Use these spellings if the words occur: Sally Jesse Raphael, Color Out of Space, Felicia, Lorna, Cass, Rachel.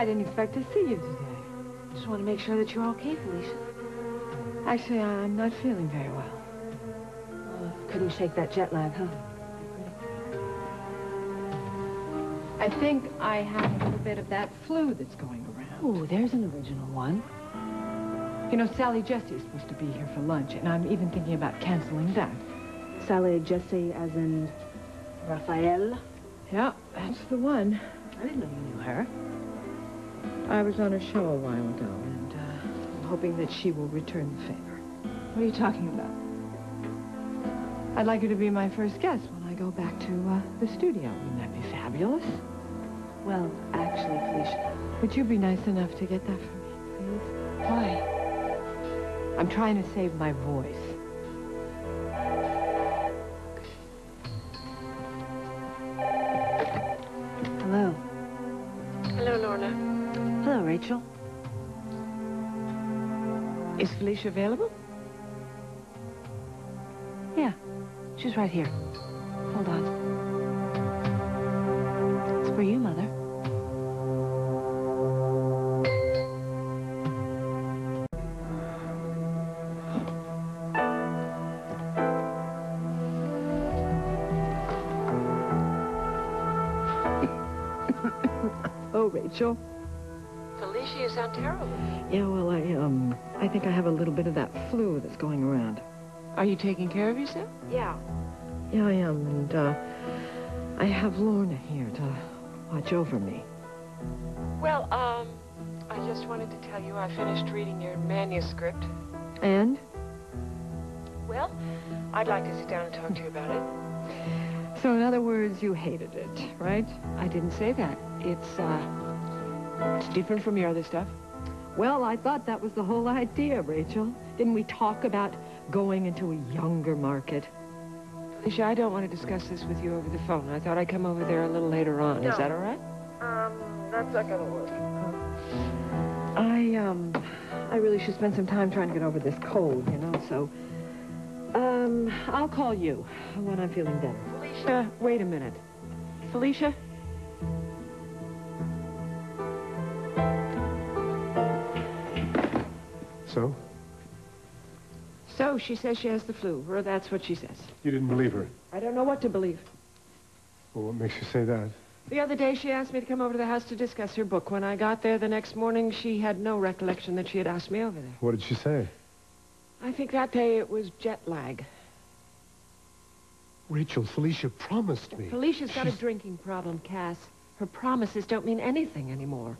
I didn't expect to see you today. Just want to make sure that you're okay, Felicia. Actually, I'm not feeling very well. Couldn't shake that jet lag, huh? I think I have a little bit of that flu that's going around. Oh, there's an original one. You know, Sally Jesse is supposed to be here for lunch, and I'm even thinking about canceling that. Sally Jesse, as in Raphael? Yeah, that's the one. I didn't know you knew her. I was on her show a while ago, and I'm hoping that she will return the favor. What are you talking about? I'd like you to be my first guest when I go back to the studio. Wouldn't that be fabulous? Well, actually, Felicia, would you be nice enough to get that for me, please? Why? I'm trying to save my voice. Hello. Hello, Lorna. Hello, Rachel. Is Felicia available? Yeah, she's right here. Hold on. It's for you, Mother. Oh, Rachel. Felicia, you sound terrible. Yeah, well, I think I have a little bit of that flu that's going around. Are you taking care of yourself? Yeah. Yeah, I am, and, I have Lorna here to watch over me. Well, I just wanted to tell you I finished reading your manuscript. And? Well, I'd like to sit down and talk to you about it. So, in other words, you hated it, right? I didn't say that. It's different from your other stuff. Well, I thought that was the whole idea, Rachel. Didn't we talk about going into a younger market? Felicia, I don't want to discuss this with you over the phone. I thought I'd come over there a little later on. No. Is that all right? That's not gonna work. I really should spend some time trying to get over this cold, you know, so... I'll call you when I'm feeling better. Felicia, wait a minute. Felicia? So? So she says she has the flu, or that's what she says. You didn't believe her? I don't know what to believe. Well, what makes you say that? The other day she asked me to come over to the house to discuss her book. When I got there the next morning, she had no recollection that she had asked me over there. What did she say? I think that day it was jet lag. Rachel, Felicia promised me. Felicia's got a drinking problem, Cass. Her promises don't mean anything anymore.